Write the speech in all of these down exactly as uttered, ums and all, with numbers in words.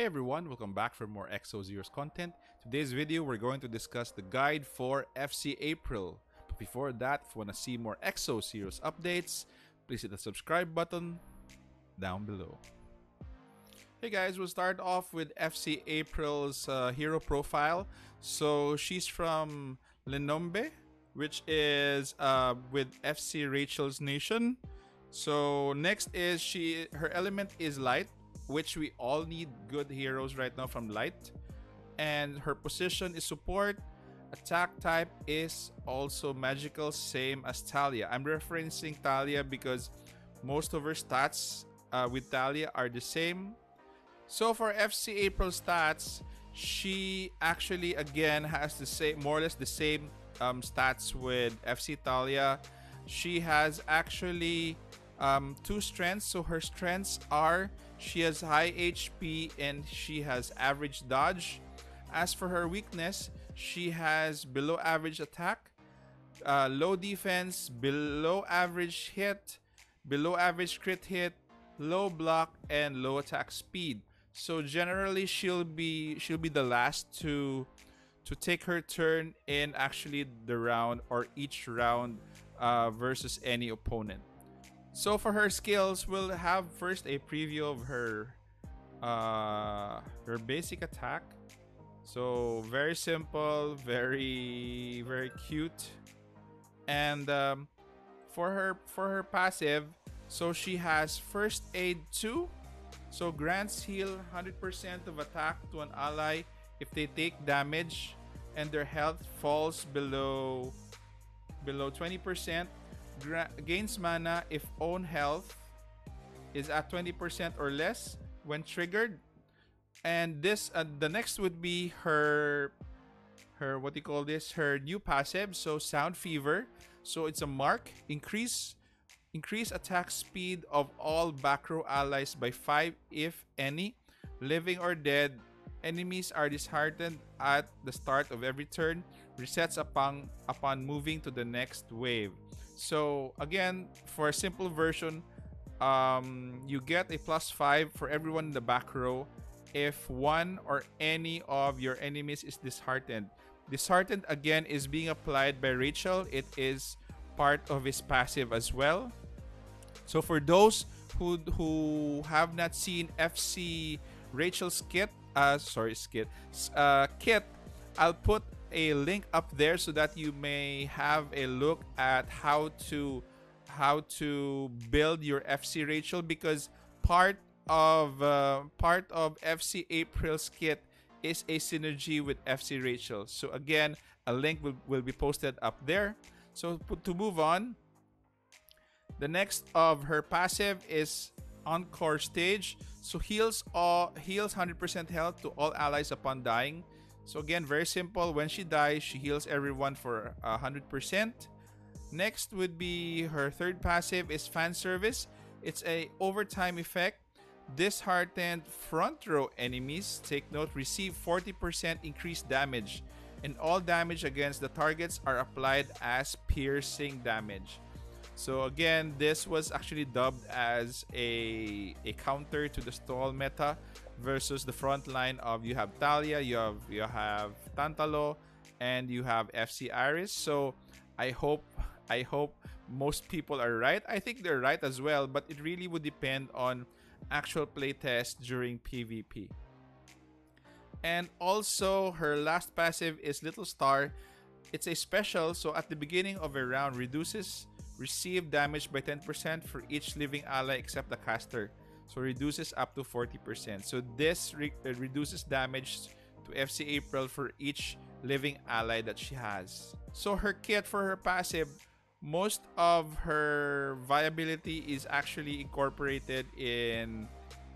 Hey everyone, welcome back for more Exos Heroes content. Today's video, we're going to discuss the guide for F C April. But before that, if you want to see more Exos Heroes updates, please hit the subscribe button down below. Hey guys, we'll start off with F C April's uh, hero profile. So she's from Lenombe, which is uh, with F C Rachel's nation. So next is she, her element is light, which we all need good heroes right now from light. And her position is support. Attack type is also magical, same as Talia. I'm referencing Talia because most of her stats uh, with Talia are the same. So for F C April stats, she actually again has the same, more or less the same um, stats with F C Talia. She has actually um, two strengths. So her strengths are she has high H P and she has average dodge. As for her weakness, she has below average attack, uh, low defense, below average hit, below average crit hit, low block, and low attack speed. So generally she'll be she'll be the last to to take her turn in actually the round or each round uh, versus any opponent. So for her skills, we'll have first a preview of her uh, her basic attack. So very simple, very very cute. And um, for her for her passive, so she has first aid two. So grants heal one hundred percent of attack to an ally if they take damage and their health falls below below twenty percent. Gains mana if own health is at twenty percent or less when triggered. And this uh, the next would be her her what do you call this? Her new passive, so Sound Fever. So it's a mark increase. Increase attack speed of all back row allies by five if any. Living or dead, enemies are disheartened at the start of every turn. Resets upon, upon moving to the next wave. So again, for a simple version, um, you get a plus five for everyone in the back row if one or any of your enemies is disheartened. Disheartened again is being applied by Rachel. It is part of his passive as well. So for those who who have not seen F C Rachel's kit, uh, sorry, skit, uh, kit, I'll put a link up there so that you may have a look at how to how to build your F C Rachel, because part of uh, part of F C April's kit is a synergy with F C Rachel. So again, a link will, will be posted up there. So to move on, the next of her passive is Encore Stage. So heals all heals one hundred percent health to all allies upon dying. So again, very simple. When she dies, she heals everyone for one hundred percent. Next would be her third passive is Fan Service. It's a overtime effect. Disheartened front row enemies, take note, receive forty percent increased damage. And all damage against the targets are applied as piercing damage. So again, this was actually dubbed as a, a counter to the stall meta versus the front line of you have Talia, you have you have Tantalo, and you have F C Iris. So I hope I hope most people are right. I think they're right as well, but it really would depend on actual playtest during P v P. And also, her last passive is Little Star. It's a special, so at the beginning of a round, reduces received damage by ten percent for each living ally except the caster. So reduces up to forty percent. So this re reduces damage to F C April for each living ally that she has. So her kit for her passive, most of her viability is actually incorporated in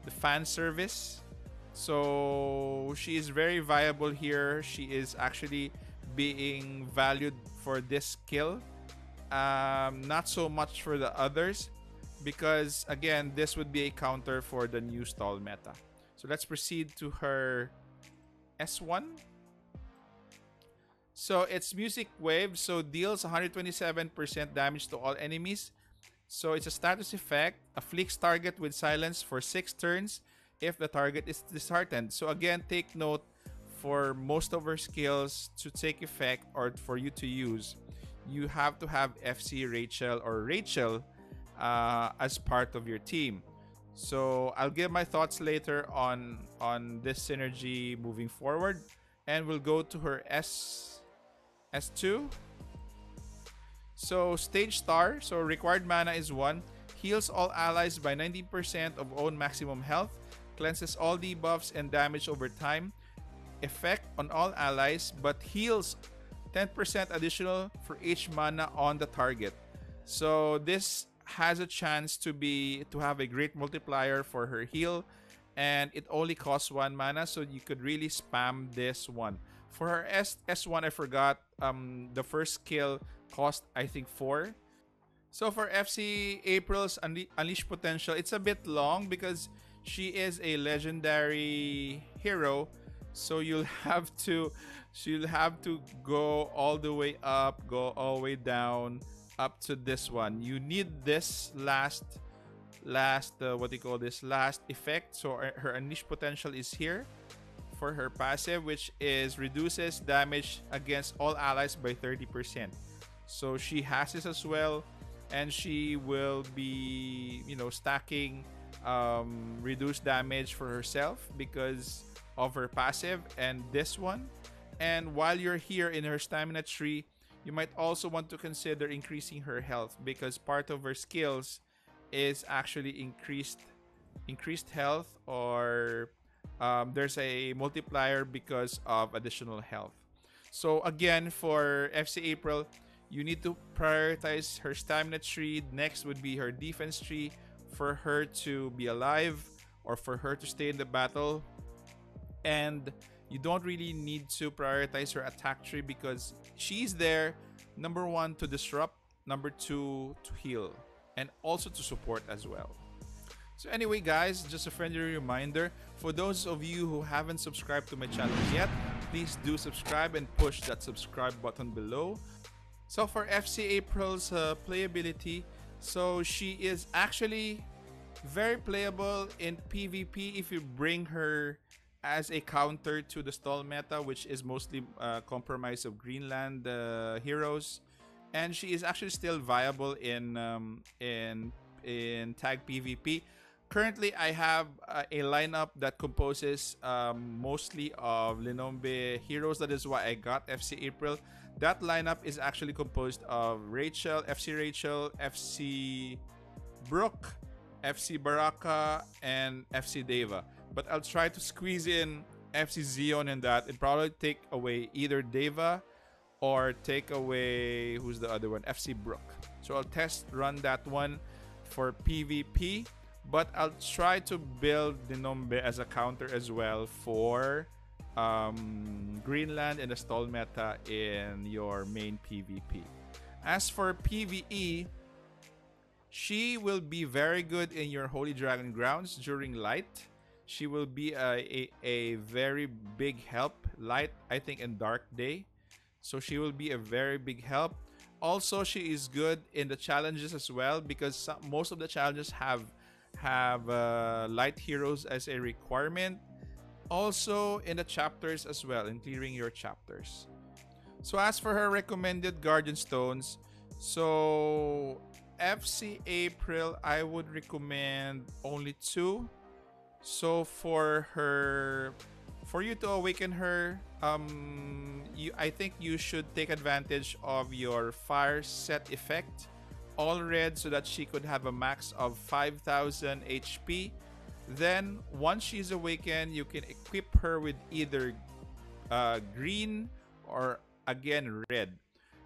the Fan Service. So she is very viable here. She is actually being valued for this skill, um, not so much for the others, because again, this would be a counter for the new stall meta. So let's proceed to her S one. So it's Music Wave, so deals one hundred twenty-seven percent damage to all enemies. So it's a status effect, afflicts target with silence for six turns. if the target is disheartened. So again, take note for most of our skills to take effect or for you to use, you have to have F C Rachel or Rachel uh, as part of your team. So I'll give my thoughts later on on this synergy moving forward, and we'll go to her S S2. So stage star, so required mana is one, heals all allies by ninety percent of own maximum health, cleanses all debuffs and damage over time, effect on all allies, but heals ten percent additional for each mana on the target. So this has a chance to be to have a great multiplier for her heal, and it only costs one mana, so you could really spam this one. For her S S1, I forgot um, the first skill cost I think four. So for F C April's Unleash Potential, it's a bit long because she is a legendary hero. So you'll have to, she'll have to go all the way up, go all the way down, up to this one. You need this last, last uh, what do you call this last effect. So her Unleash Potential is here for her passive, which is reduces damage against all allies by thirty percent. So she has this as well, and she will be, you know, stacking um, reduced damage for herself because of her passive and this one. And while you're here in her stamina tree, you might also want to consider increasing her health, because part of her skills is actually increased increased health, or um, there's a multiplier because of additional health. So again, for F C April, you need to prioritize her stamina tree. Next would be her defense tree for her to be alive or for her to stay in the battle. And you don't really need to prioritize her attack tree because she's there, number one, to disrupt, number two, to heal, and also to support as well. So anyway guys, just a friendly reminder, for those of you who haven't subscribed to my channel yet, please do subscribe and push that subscribe button below. So for F C April's uh, playability, so she is actually very playable in PvP if you bring her as a counter to the stall meta, which is mostly uh, comprised of Greenland uh, heroes, and she is actually still viable in um, in in tag PvP. Currently, I have uh, a lineup that composes um, mostly of Lenombe heroes. That is why I got F C April. That lineup is actually composed of Rachel, F C Rachel, F C Brock, F C Baraka, and F C Deva. But I'll try to squeeze in F C Zeon in that. It'll probably take away either Deva or take away, who's the other one? F C Brock. So I'll test run that one for PvP. But I'll try to build Lenombe as a counter as well for um, Greenland and the stall meta in your main PvP. As for PvE, she will be very good in your Holy Dragon Grounds during Light. She will be a, a, a very big help. Light, I think, in Dark Day. So she will be a very big help. Also, she is good in the challenges as well, because some, most of the challenges have, have uh, light heroes as a requirement. Also, in the chapters as well, in clearing your chapters. So as for her recommended Guardian Stones, so F C April, I would recommend only two. So for her, for you to awaken her, um, you, I think you should take advantage of your fire set effect, all red, so that she could have a max of five thousand H P. Then once she's awakened, you can equip her with either uh, green or again red.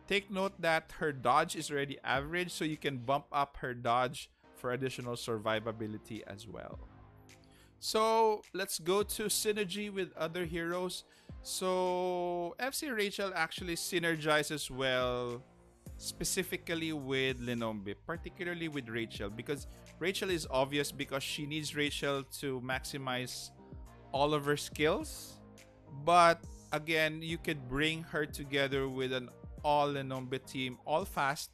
Take note that her dodge is already average, so you can bump up her dodge for additional survivability as well. So let's go to synergy with other heroes. So F C Rachel actually synergizes well specifically with Lenombe, particularly with Rachel, because Rachel is obvious because she needs Rachel to maximize all of her skills. But again, you could bring her together with an all Lenombe team, all fast,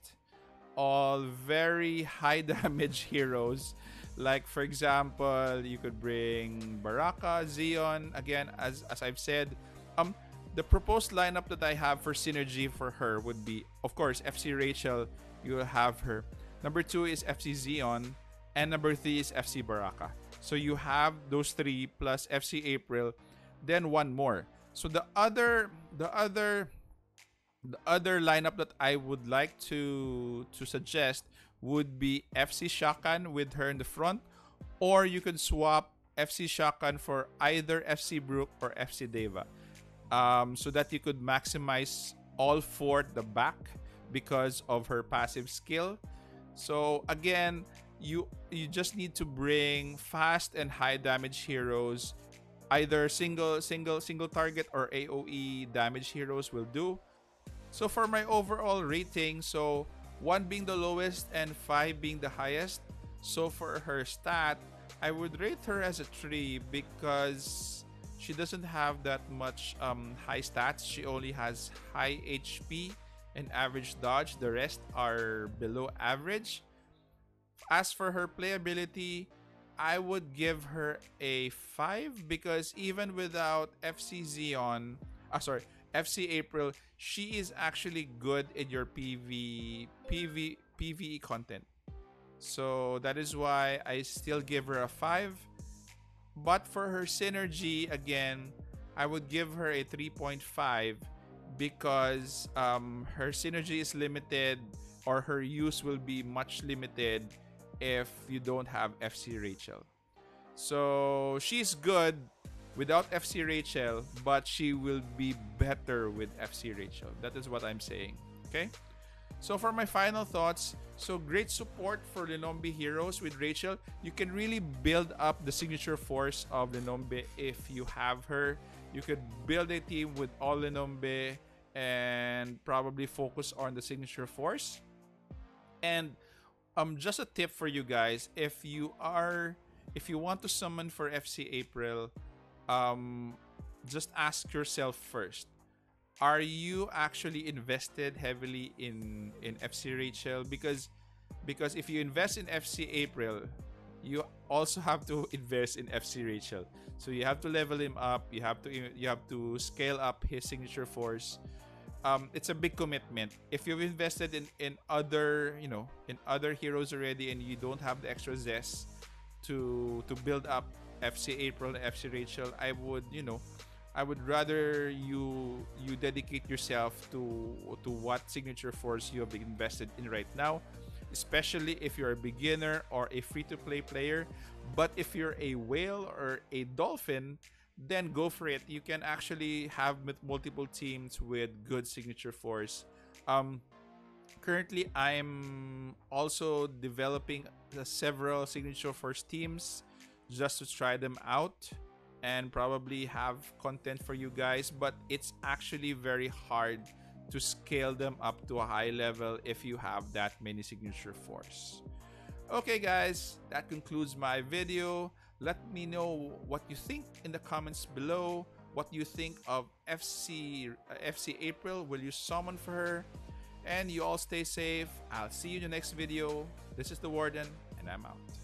all very high damage heroes. Like, for example, you could bring Baraka, Zeon. Again, as, as I've said, um, the proposed lineup that I have for synergy for her would be, of course, F C Rachel. You will have her. Number two is F C Zeon. And number three is F C Baraka. So you have those three plus F C April. Then one more. So the other, the other, the other lineup that I would like to to suggest would be F C Shakan with her in the front, or you can swap F C Shakan for either F C Brock or F C Deva, um, so that you could maximize all four at the back because of her passive skill. So again, you you just need to bring fast and high damage heroes. Either single single single target or A O E damage heroes will do. So for my overall rating, so one being the lowest and five being the highest. So for her stat, I would rate her as a three because she doesn't have that much um, high stats. She only has high H P and average dodge. The rest are below average. As for her playability, I would give her a five because even without F C Zeon, ah, sorry, F C April, she is actually good in your P V P V P V E content. So that is why I still give her a five. But for her synergy, again, I would give her a three point five because um, her synergy is limited, or her use will be much limited if you don't have F C Rachel. So she's good without F C Rachel, but she will be better with F C Rachel. That is what I'm saying. Okay, so for my final thoughts, so great support for Lenombe heroes with Rachel. You can really build up the signature force of Lenombe if you have her. You could build a team with all Lenombe and probably focus on the signature force. And Um, just a tip for you guys, if you are, if you want to summon for F C April, um, just ask yourself first, are you actually invested heavily in, in F C Rachel? Because, because if you invest in F C April, you also have to invest in F C Rachel. So you have to level him up. You have to, you have to scale up his signature force. Um, it's a big commitment. If you've invested in, in other, you know, in other heroes already, and you don't have the extra zest to to build up F C April and F C Rachel, I would, you know, I would rather you you dedicate yourself to to what signature force you have invested in right now, especially if you're a beginner or a free-to-play player. But if you're a whale or a dolphin, then go for it. You can actually have multiple teams with good signature force. Um, currently, I'm also developing several signature force teams just to try them out and probably have content for you guys. But it's actually very hard to scale them up to a high level if you have that many signature force. Okay guys, that concludes my video. Let me know what you think in the comments below. What you think of F C, uh, F C April. Will you summon for her? And you all stay safe. I'll see you in the next video. This is The Warden, and I'm out.